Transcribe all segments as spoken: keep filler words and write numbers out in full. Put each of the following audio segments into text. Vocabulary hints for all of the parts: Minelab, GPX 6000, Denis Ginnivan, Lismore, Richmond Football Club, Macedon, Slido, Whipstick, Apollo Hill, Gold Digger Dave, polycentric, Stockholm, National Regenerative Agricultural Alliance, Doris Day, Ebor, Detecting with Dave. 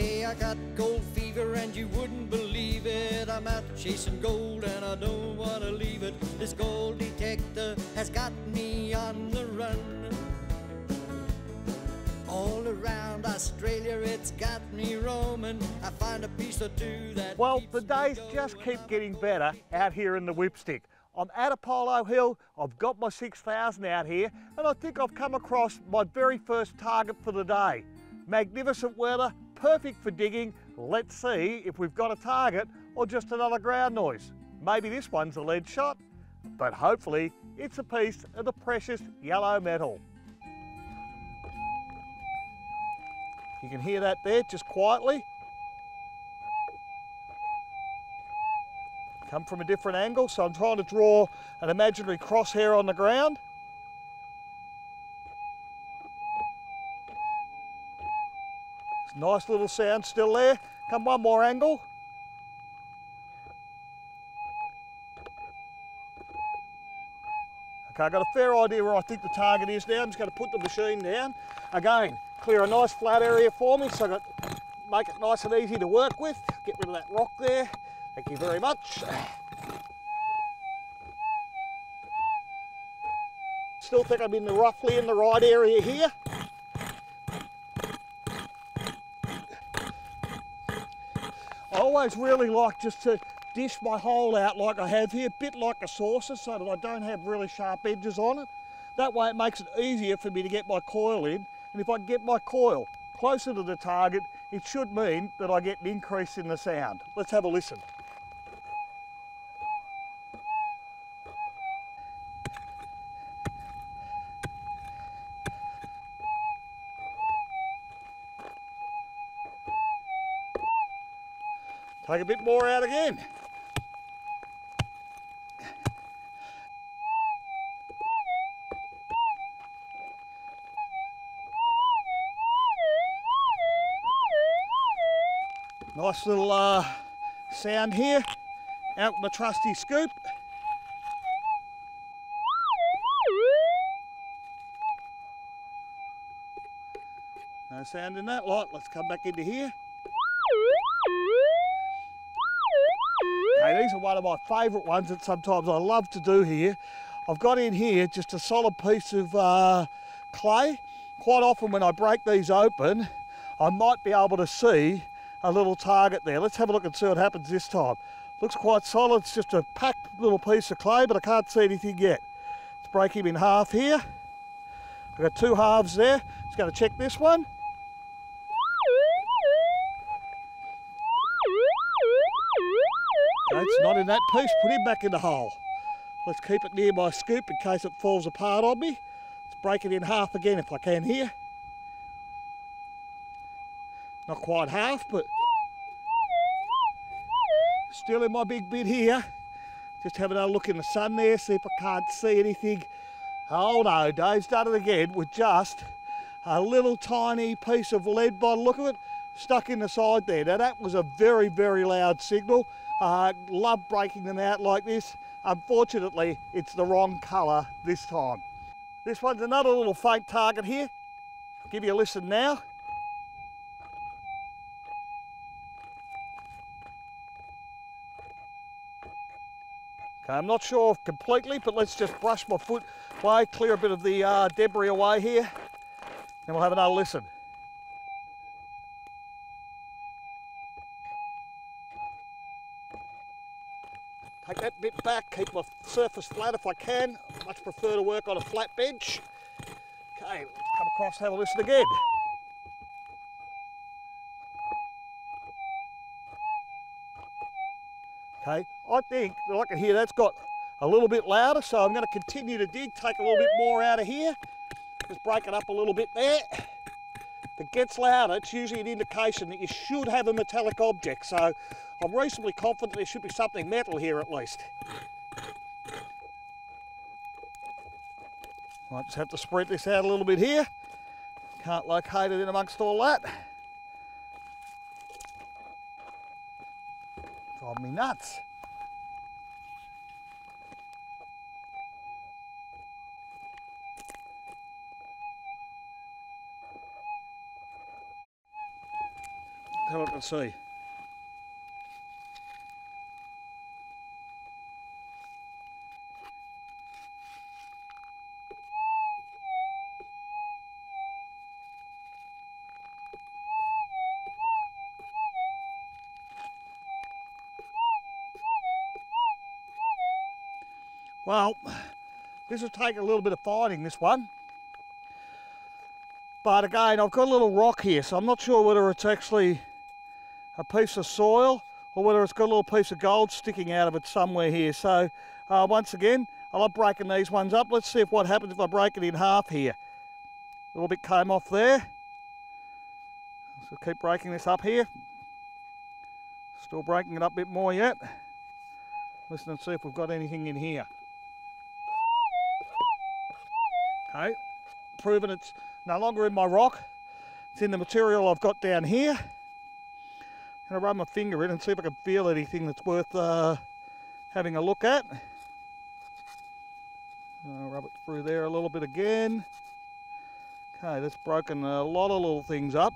Hey, I got gold fever and you wouldn't believe it. I'm out chasing gold and I don't want to leave it. This gold detector has got me on the run. All around Australia, it's got me roaming. I find a piece or two that... Well, the days just keep getting better out here in the Whipstick. I'm at Apollo Hill, I've got my six thousand out here, and I think I've come across my very first target for the day. Magnificent weather, perfect for digging. Let's see if we've got a target or just another ground noise. Maybe this one's a lead shot, but hopefully it's a piece of the precious yellow metal. You can hear that there, just quietly. Come from a different angle, so I'm trying to draw an imaginary crosshair on the ground. It's a nice little sound still there. Come one more angle. Okay, I've got a fair idea where I think the target is now. I'm just going to put the machine down. Again, clear a nice flat area for me so I got make it nice and easy to work with. Get rid of that rock there. Thank you very much. Still think I'm in the roughly in the right area here. I always really like just to dish my hole out like I have here, a bit like a saucer, so that I don't have really sharp edges on it. That way it makes it easier for me to get my coil in, and if I get my coil closer to the target, it should mean that I get an increase in the sound. Let's have a listen. Take a bit more out again. Nice little uh, sound here, out with the trusty scoop. No sound in that light. Let's come back into here. These are one of my favourite ones that sometimes I love to do here. I've got in here just a solid piece of uh, clay. Quite often when I break these open, I might be able to see a little target there. Let's have a look and see what happens this time. Looks quite solid. It's just a packed little piece of clay, but I can't see anything yet. Let's break him in half here. I've got two halves there. Just going to check this one. It's not in that piece. Put him back in the hole. Let's keep it near my scoop in case it falls apart on me. Let's break it in half again if I can here. Not quite half, but still in my big bit here. Just having a look in the sun there, see if I can't see anything. Oh no, Dave's done it again with just a little tiny piece of lead by the look of it, stuck in the side there. Now that was a very, very loud signal. I uh, love breaking them out like this. Unfortunately, it's the wrong colour this time. This one's another little faint target here. I'll give you a listen now. Okay, I'm not sure completely, but let's just brush my foot away, clear a bit of the uh, debris away here, and we'll have another listen. Take that bit back, keep my surface flat if I can. I much prefer to work on a flat bench. Okay, let's come across and have a listen again. Okay, I think that I can hear that's got a little bit louder, so I'm going to continue to dig, take a little bit more out of here. Just break it up a little bit there. If it gets louder, it's usually an indication that you should have a metallic object, so I'm reasonably confident there should be something metal here at least. Might just have to spread this out a little bit here. Can't locate it in amongst all that. Drive me nuts. have a look and see. Well, this will take a little bit of fighting, this one. But again, I've got a little rock here, so I'm not sure whether it's actually a piece of soil or whether it's got a little piece of gold sticking out of it somewhere here. So uh, once again, I love breaking these ones up. Let's see if what happens if I break it in half here. A little bit came off there. So keep breaking this up here. Still breaking it up a bit more yet. Listen and see if we've got anything in here. Okay, proven it's no longer in my rock. It's in the material I've got down here. I'm going to rub my finger in and see if I can feel anything that's worth uh, having a look at. I'll rub it through there a little bit again. Okay, that's broken a lot of little things up.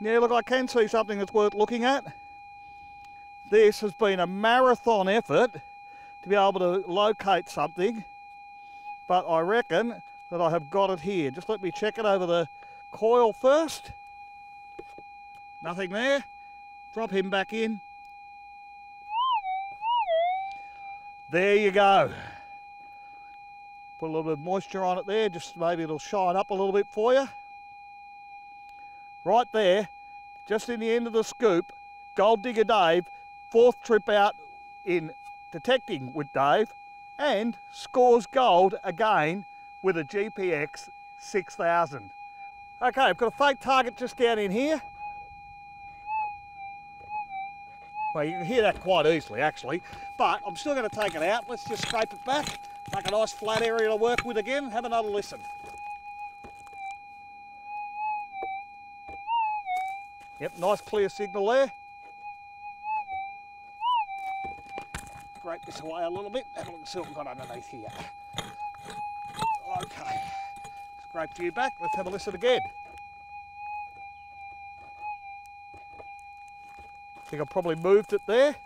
Yeah, look, I can see something that's worth looking at. This has been a marathon effort to be able to locate something, but I reckon that I have got it here. Just let me check it over the coil first. Nothing there. Drop him back in. There you go. Put a little bit of moisture on it there, just maybe it'll shine up a little bit for you. Right there, just in the end of the scoop, Gold Digger Dave, fourth trip out in Detecting with Dave, and scores gold again with a G P X six thousand. Okay, I've got a fake target just down in here. Well, you can hear that quite easily actually, but I'm still going to take it out. Let's just scrape it back, make a nice flat area to work with again, have another listen. Yep, nice clear signal there. Scrape this away a little bit, have a look and see what we've got underneath here. Okay, scraped you back, let's have a listen again. I think I probably moved it there.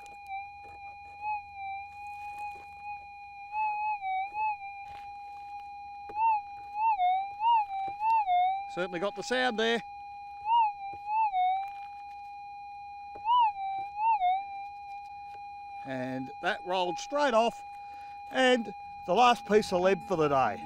Certainly got the sound there. And that rolled straight off, and the last piece of lead for the day.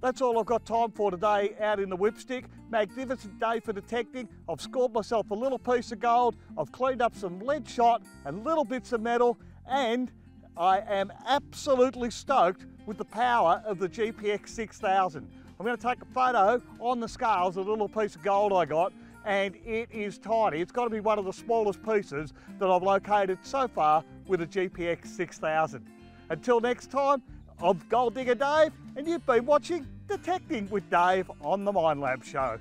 That's all I've got time for today out in the Whipstick. Magnificent day for detecting. I've scored myself a little piece of gold. I've cleaned up some lead shot and little bits of metal, and I am absolutely stoked with the power of the G P X six thousand. I'm going to take a photo on the scales of the little piece of gold I got, and it is tiny. It's got to be one of the smallest pieces that I've located so far with a G P X six thousand. Until next time, I'm Gold Digger Dave, and you've been watching Detecting with Dave on the Minelab Show.